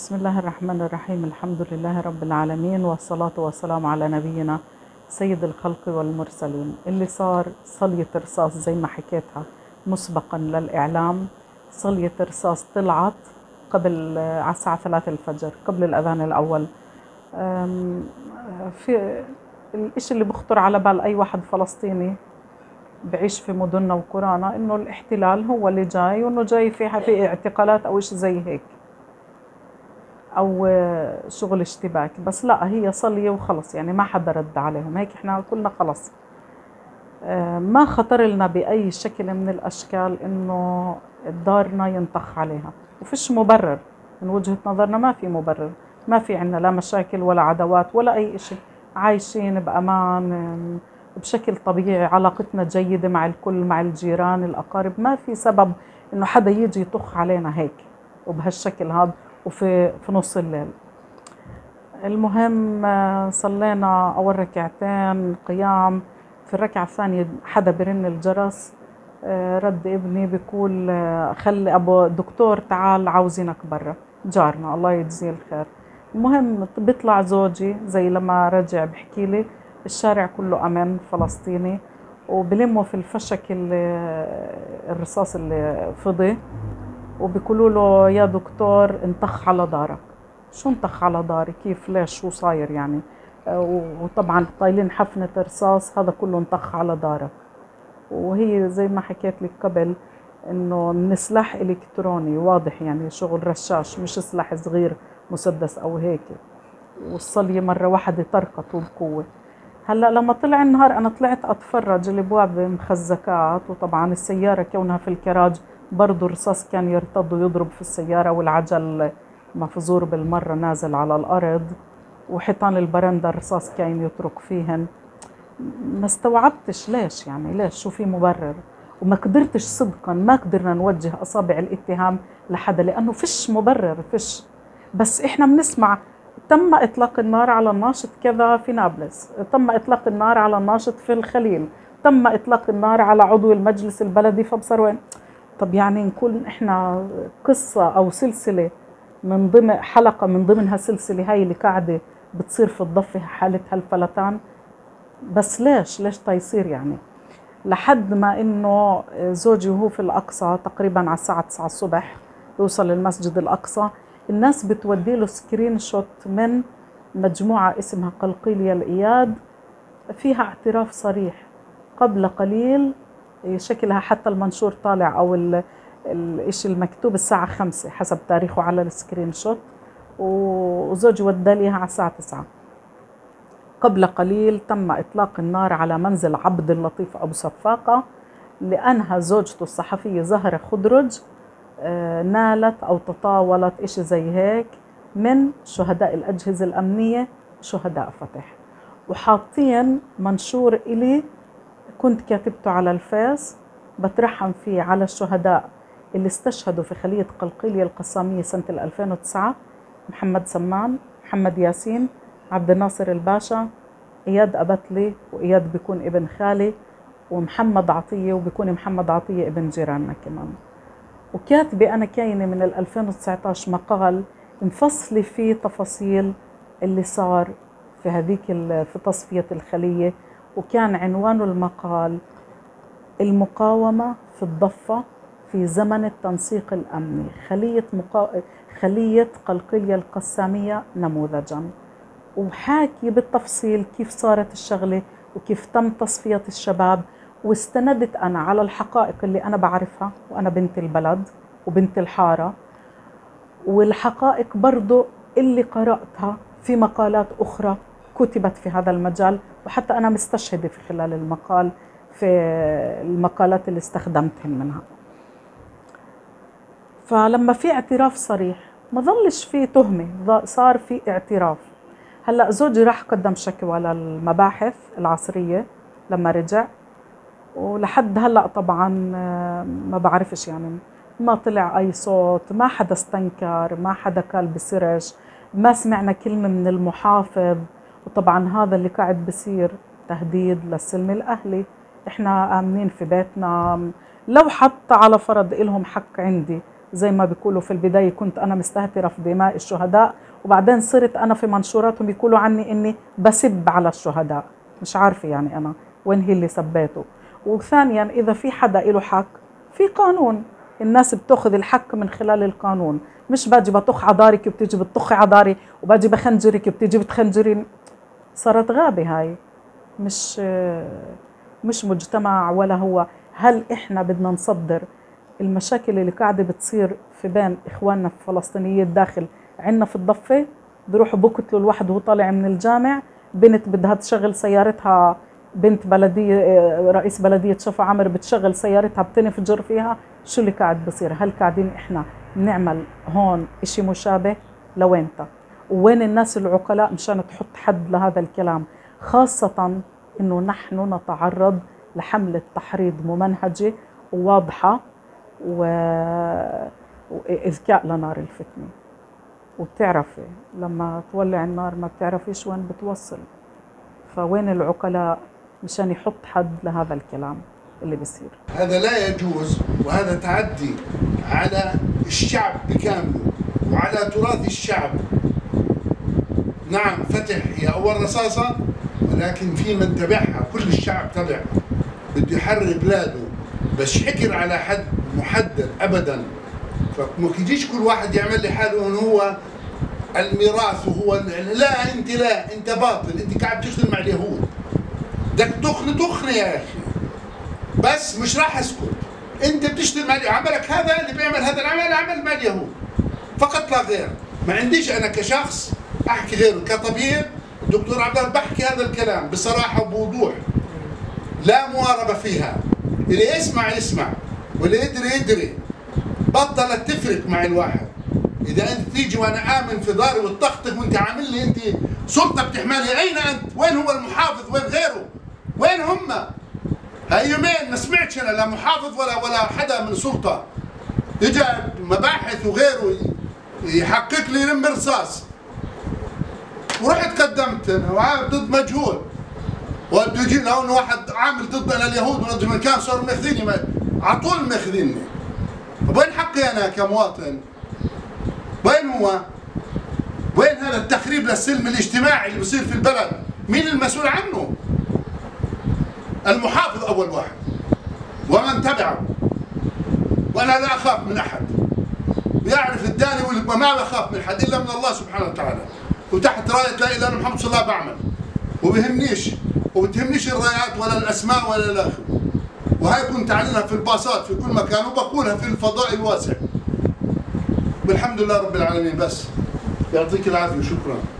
بسم الله الرحمن الرحيم. الحمد لله رب العالمين، والصلاة والسلام على نبينا سيد الخلق والمرسلين. اللي صار صلية رصاص زي ما حكيتها مسبقا للإعلام، صلية رصاص طلعت قبل على الساعة 3 الفجر قبل الأذان الأول. في الإشي اللي بخطر على بال أي واحد فلسطيني بعيش في مدننا وقرانا إنه الاحتلال هو اللي جاي، وإنه جاي في اعتقالات أو إشي زي هيك أو شغل اشتباكي، بس لا، هي صلية وخلص، يعني ما حدا رد عليهم. هيك إحنا كلنا خلص ما خطر لنا بأي شكل من الأشكال إنه دارنا ينطخ عليها، وفيش مبرر من وجهة نظرنا، ما في مبرر، ما في عنا لا مشاكل ولا عداوات ولا أي إشي، عايشين بأمان بشكل طبيعي، علاقتنا جيدة مع الكل، مع الجيران الأقارب، ما في سبب إنه حدا يجي يطخ علينا هيك وبهالشكل هذا وفي نص الليل. المهم صلينا أول ركعتين قيام، في الركعة الثانية حدا برن الجرس، رد ابني بيقول خلي أبو دكتور تعال عاوزينك برا، جارنا الله يجزيه الخير. المهم بيطلع زوجي زي لما رجع بحكي لي الشارع كله أمن فلسطيني، وبلموا في الفشك الرصاص اللي فضي، وبيقولوا له يا دكتور انطخ على دارك. شو انطخ على داري؟ كيف؟ ليش؟ شو صاير يعني؟ وطبعا طايلين حفنة رصاص، هذا كله انطخ على دارك. وهي زي ما حكيت لك قبل انه من سلاح الكتروني واضح، يعني شغل رشاش، مش سلاح صغير مسدس او هيك. والصلية مرة واحدة طرقت وبقوة. هلا لما طلع النهار انا طلعت اتفرج، الابواب مخزكات، وطبعا السيارة كونها في الكراج برضو الرصاص كان يرتد ويضرب في السيارة، والعجل مفزور بالمرة نازل على الأرض، وحيطان البرندة الرصاص كان يترك فيهن. ما استوعبتش ليش، يعني ليش؟ شو في مبرر؟ وما قدرتش صدقا، ما قدرنا نوجه أصابع الاتهام لحدا لأنه فيش مبرر، فيش. بس إحنا بنسمع تم إطلاق النار على الناشط كذا في نابلس، تم إطلاق النار على الناشط في الخليل، تم إطلاق النار على عضو المجلس البلدي في بصروين. طب يعني نكون احنا قصة او سلسلة من ضمن حلقة من ضمنها سلسلة هاي اللي قاعدة بتصير في الضفة حالة هالفلتان، بس ليش تيصير يعني؟ لحد ما انه زوجي وهو في الاقصى تقريبا على الساعة 9 الصبح يوصل المسجد الاقصى، الناس بتودي له سكرين شوت من مجموعة اسمها قلقيلية الإياد، فيها اعتراف صريح قبل قليل، شكلها حتى المنشور طالع أو الإشي المكتوب الساعة 5 حسب تاريخه على السكرين شوت، وزوجي ودى ليها على الساعة 9. قبل قليل تم إطلاق النار على منزل عبد اللطيف أبو سفاقة، لأنها زوجته الصحفية زهرة خدرج نالت أو تطاولت إشي زي هيك من شهداء الأجهزة الأمنية، شهداء فتح، وحاطين منشور إلي كنت كاتبته على الفيس بترحم فيه على الشهداء اللي استشهدوا في خليه قلقيلية القساممه سنة 2009، محمد سمان، محمد ياسين، عبد الناصر الباشا، اياد ابتلي، واياد بيكون ابن خالي، ومحمد عطيه، وبيكون محمد عطيه ابن جيراننا كمان. وكاتبه انا كاينه من 2019 مقال مفصلة فيه تفاصيل اللي صار في هذيك في تصفيه الخليه، وكان عنوان المقال المقاومة في الضفة في زمن التنسيق الأمني، خلية قلقيلية القساممه نموذجا، وحاكي بالتفصيل كيف صارت الشغلة وكيف تم تصفية الشباب. واستندت أنا على الحقائق اللي أنا بعرفها، وأنا بنت البلد وبنت الحارة، والحقائق برضو اللي قرأتها في مقالات أخرى كتبت في هذا المجال، وحتى أنا مستشهدة في خلال المقال في المقالات اللي استخدمتهم منها. فلما في اعتراف صريح ما ظلش في تهمة، صار في اعتراف. هلأ زوجي راح قدم شكوى للمباحث العصرية لما رجع، ولحد هلأ طبعا ما بعرفش، يعني ما طلع أي صوت، ما حدا استنكر، ما حدا قال بسرش، ما سمعنا كلمة من المحافظ. وطبعا هذا اللي قاعد بصير تهديد للسلم الأهلي، احنا آمنين في بيتنا، لو حتى على فرض إلهم حق عندي زي ما بيقولوا في البداية كنت أنا مستهترة في دماء الشهداء، وبعدين صرت أنا في منشوراتهم بيقولوا عني إني بسب على الشهداء، مش عارفة يعني أنا وين هي اللي سبيته. وثانيا إذا في حدا إله حق في قانون، الناس بتاخذ الحق من خلال القانون، مش باجي بطخ عضارك وبتيجي بتطخي عضاري، وباجي بخنجرك وبتيجي بتخنجرين. صارت غابة هاي، مش مجتمع ولا هو. هل إحنا بدنا نصدر المشاكل اللي قاعدة بتصير في بين إخواننا في فلسطينية الداخل عنا في الضفة؟ بيروحوا بقتلوا الواحد وهو طالع من الجامع، بنت بدها تشغل سيارتها، بنت بلدية رئيس بلدية شفا عمر بتشغل سيارتها بتنفجر فيها. شو اللي قاعد بصير؟ هل قاعدين إحنا نعمل هون إشي مشابه؟ لوينتا وين الناس العقلاء مشان تحط حد لهذا الكلام، خاصة إنه نحن نتعرض لحملة تحريض ممنهجة وواضحة وإذكاء لنار الفتنة. وبتعرفي لما تولع النار ما بتعرفيش وين بتوصل، فوين العقلاء مشان يحط حد لهذا الكلام اللي بيصير؟ هذا لا يجوز، وهذا تعدي على الشعب بكامله وعلى تراث الشعب. نعم فتح هي أول رصاصة، ولكن في من تبعها، كل الشعب تبعها، بده يحرر بلاده، بس حكر على حد محدد أبدا. فما يجيش كل واحد يعمل لحاله إن هو الميراث وهو لا، أنت لا، أنت باطل، أنت قاعد تخدم مع اليهود، بدك تخني يا أخي، بس مش راح أسكت. أنت بتشتغل مع اليهود، عملك هذا اللي بيعمل هذا العمل عمل مع اليهود فقط لا غير. ما عنديش أنا كشخص أحكي غيره، كطبيب دكتور عبد الله بحكي هذا الكلام بصراحة وبوضوح لا مواربة فيها. اللي يسمع يسمع واللي يدري يدري، بطلت تفرق مع الواحد. إذا أنت تيجي وأنا آمن في داري وتطخطخ وأنت عامل لي أنت سلطة بتحملها، أين أنت؟ وين هو المحافظ؟ وين غيره؟ وين هم؟ هاي يومين ما سمعتش أنا لا محافظ ولا حدا من سلطة يجي مباحث وغيره يحقق لي رم رصاص. ورحت قدمت أنا وعامل ضد مجهول، وبده يجي لهون واحد عامل ضد أنا اليهود ورد المكان، صاروا ماخذيني على طول ماخذيني. وين حقي أنا كمواطن؟ وين هو؟ وين هذا التخريب للسلم الاجتماعي اللي بصير في البلد؟ مين المسؤول عنه؟ المحافظ أول واحد ومن تبعه. وأنا لا أخاف من أحد، يعرف الداني وما بخاف من حد إلا من الله سبحانه وتعالى، وتحت راية لا إله إلا محمد صلى الله عليه وسلم بعمل، وبهمنيش وبتهمنيش الرايات ولا الأسماء ولا الآخر. وهي كنت أعلنها في الباصات في كل مكان وبقولها في الفضاء الواسع. والحمد لله رب العالمين. بس يعطيك العافية، شكرا.